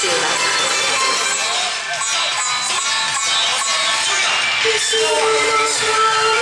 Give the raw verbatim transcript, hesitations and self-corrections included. しています。